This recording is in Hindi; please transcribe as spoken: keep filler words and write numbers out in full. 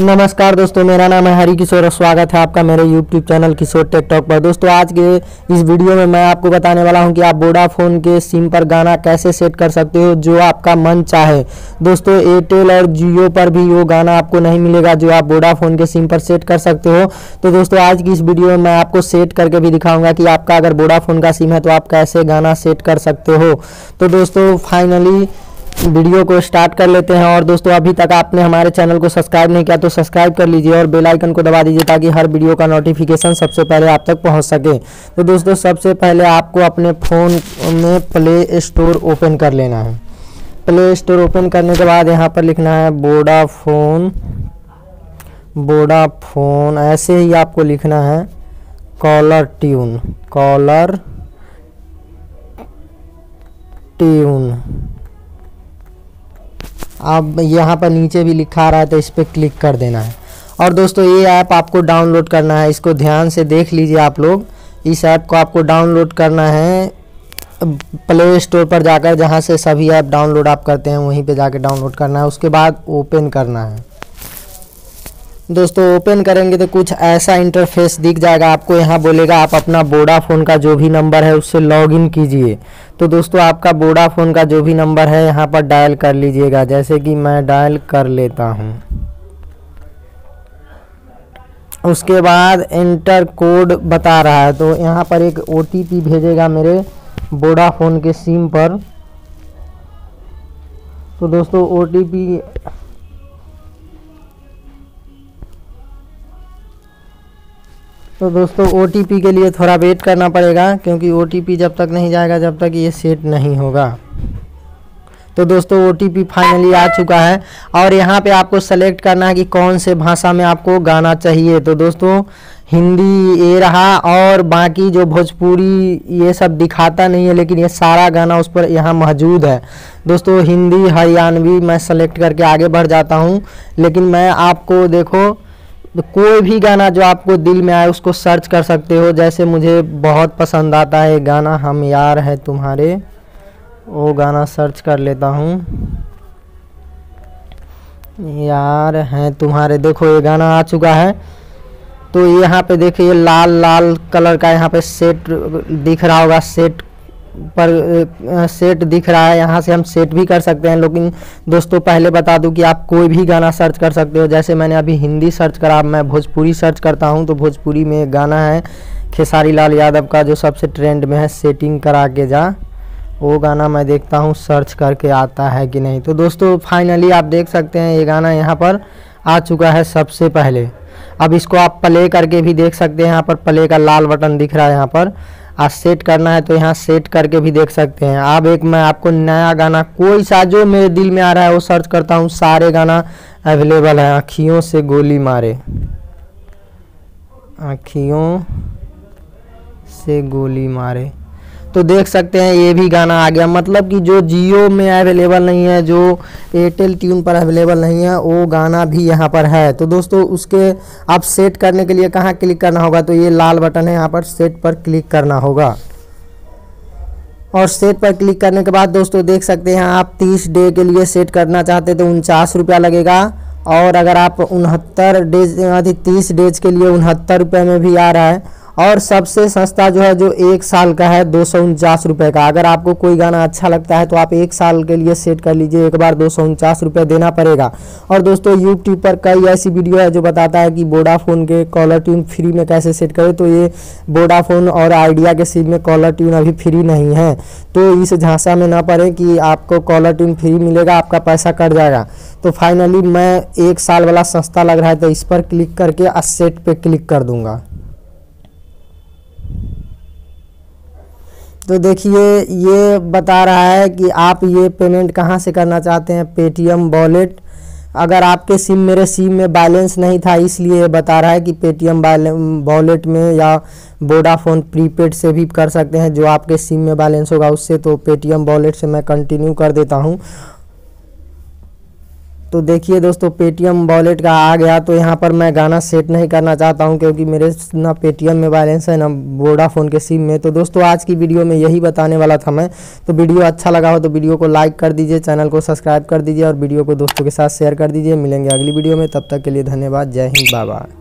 नमस्कार दोस्तों, मेरा नाम है हरी किशोर और स्वागत है आपका मेरे यूट्यूब चैनल किशोर टेकटॉक पर। दोस्तों आज के इस वीडियो में मैं आपको बताने वाला हूं कि आप वोडाफोन के सिम पर गाना कैसे सेट कर सकते हो जो आपका मन चाहे। दोस्तों एयरटेल और जियो पर भी वो गाना आपको नहीं मिलेगा जो आप वोडाफोन के सिम पर सेट कर सकते हो। तो दोस्तों आज की इस वीडियो में मैं आपको सेट करके भी दिखाऊंगा कि आपका अगर वोडाफोन का सिम है तो आप कैसे गाना सेट कर सकते हो। तो दोस्तों फाइनली वीडियो को स्टार्ट कर लेते हैं। और दोस्तों अभी तक आपने हमारे चैनल को सब्सक्राइब नहीं किया तो सब्सक्राइब कर लीजिए और बेल आइकन को दबा दीजिए ताकि हर वीडियो का नोटिफिकेशन सबसे पहले आप तक पहुंच सके। तो दोस्तों सबसे पहले आपको अपने फ़ोन में प्ले स्टोर ओपन कर लेना है। प्ले स्टोर ओपन करने के बाद यहां पर लिखना है वोडाफोन वोडाफोन ऐसे ही आपको लिखना है। कॉलर ट्यून कॉलर ट्यून अब यहाँ पर नीचे भी लिखा आ रहा है तो इस पर क्लिक कर देना है। और दोस्तों ये ऐप आपको डाउनलोड करना है, इसको ध्यान से देख लीजिए आप लोग। इस ऐप को आपको डाउनलोड करना है प्ले स्टोर पर जाकर, जहाँ से सभी ऐप डाउनलोड आप करते हैं वहीं पे जाकर डाउनलोड करना है। उसके बाद ओपन करना है। दोस्तों ओपन करेंगे तो कुछ ऐसा इंटरफेस दिख जाएगा आपको। यहाँ बोलेगा आप अपना वोडाफोन का जो भी नंबर है उससे लॉगिन कीजिए। तो दोस्तों आपका वोडाफोन का जो भी नंबर है यहाँ पर डायल कर लीजिएगा, जैसे कि मैं डायल कर लेता हूँ। उसके बाद एंटर कोड बता रहा है तो यहाँ पर एक ओटीपी भेजेगा मेरे वोडाफोन के सिम पर। तो दोस्तों ओटीपी तो दोस्तों ओटीपी के लिए थोड़ा वेट करना पड़ेगा क्योंकि ओटीपी जब तक नहीं जाएगा जब तक ये सेट नहीं होगा। तो दोस्तों ओटीपी फाइनली आ चुका है और यहाँ पे आपको सेलेक्ट करना है कि कौन से भाषा में आपको गाना चाहिए। तो दोस्तों हिंदी ये रहा और बाकी जो भोजपुरी ये सब दिखाता नहीं है लेकिन ये सारा गाना उस पर यहाँ मौजूद है। दोस्तों हिंदी हरियाणवी मैं सेलेक्ट करके आगे बढ़ जाता हूँ, लेकिन मैं आपको देखो तो कोई भी गाना जो आपको दिल में आए उसको सर्च कर सकते हो। जैसे मुझे बहुत पसंद आता है गाना हम यार है तुम्हारे, वो गाना सर्च कर लेता हूँ यार है तुम्हारे। देखो ये गाना आ चुका है। तो यहाँ पे देखिए लाल लाल कलर का यहाँ पे सेट दिख रहा होगा, सेट पर सेट दिख रहा है। यहाँ से हम सेट भी कर सकते हैं, लेकिन दोस्तों पहले बता दूं कि आप कोई भी गाना सर्च कर सकते हो। जैसे मैंने अभी हिंदी सर्च करा, मैं भोजपुरी सर्च करता हूं तो भोजपुरी में गाना है खेसारी लाल यादव का जो सबसे ट्रेंड में है, सेटिंग करा के जा। वो गाना मैं देखता हूँ सर्च करके आता है कि नहीं। तो दोस्तों फाइनली आप देख सकते हैं ये गाना यहाँ पर आ चुका है सबसे पहले। अब इसको आप प्ले करके भी देख सकते हैं, यहाँ पर प्ले का लाल बटन दिख रहा है। यहाँ पर आज सेट करना है तो यहाँ सेट करके भी देख सकते हैं। अब एक मैं आपको नया गाना कोई सा जो मेरे दिल में आ रहा है वो सर्च करता हूँ, सारे गाना अवेलेबल है। आँखियों से गोली मारे, आँखियों से गोली मारे, तो देख सकते हैं ये भी गाना आ गया। मतलब कि जो जियो में अवेलेबल नहीं है, जो एयरटेल ट्यून पर अवेलेबल नहीं है, वो गाना भी यहाँ पर है। तो दोस्तों उसके आप सेट करने के लिए कहाँ क्लिक करना होगा, तो ये लाल बटन है यहाँ पर, सेट पर क्लिक करना होगा। और सेट पर क्लिक करने के बाद दोस्तों देख सकते हैं आप तीस डे के लिए सेट करना चाहते तो उनचास रुपया लगेगा, और अगर आप उनहत्तर डेज यानी तीस डेज के लिए उनहत्तर रुपये में भी आ रहा है। और सबसे सस्ता जो है जो एक साल का है दो सौ उनचास रुपये का। अगर आपको कोई गाना अच्छा लगता है तो आप एक साल के लिए सेट कर लीजिए, एक बार दो सौ उनचास रुपये देना पड़ेगा। और दोस्तों यूट्यूब पर कई ऐसी वीडियो है जो बताता है कि वोडाफोन के कॉलर ट्यून फ्री में कैसे सेट करें। तो ये वोडाफोन और आइडिया के सिम में कॉलर ट्यून अभी फ्री नहीं है, तो इस झांसा में ना पड़े कि आपको कॉलर ट्यून फ्री मिलेगा, आपका पैसा कट जाएगा। तो फाइनली मैं एक साल वाला सस्ता लग रहा है तो इस पर क्लिक करके सेट पर क्लिक कर दूँगा। तो देखिए ये बता रहा है कि आप ये पेमेंट कहाँ से करना चाहते हैं, पेटीएम वॉलेट। अगर आपके सिम मेरे सिम में बैलेंस नहीं था इसलिए बता रहा है कि पेटीएम वॉलेट में या वोडाफोन प्रीपेड से भी कर सकते हैं जो आपके सिम में बैलेंस होगा उससे। तो पेटीएम वॉलेट से मैं कंटिन्यू कर देता हूँ। तो देखिए दोस्तों पेटीएम वॉलेट का आ गया। तो यहाँ पर मैं गाना सेट नहीं करना चाहता हूँ क्योंकि मेरे ना पेटीएम में बैलेंस है ना वोडाफोन के सिम में। तो दोस्तों आज की वीडियो में यही बताने वाला था मैं। तो वीडियो अच्छा लगा हो तो वीडियो को लाइक कर दीजिए, चैनल को सब्सक्राइब कर दीजिए और वीडियो को दोस्तों के साथ शेयर कर दीजिए। मिलेंगे अगली वीडियो में, तब तक के लिए धन्यवाद। जय हिंद, बाय बाय।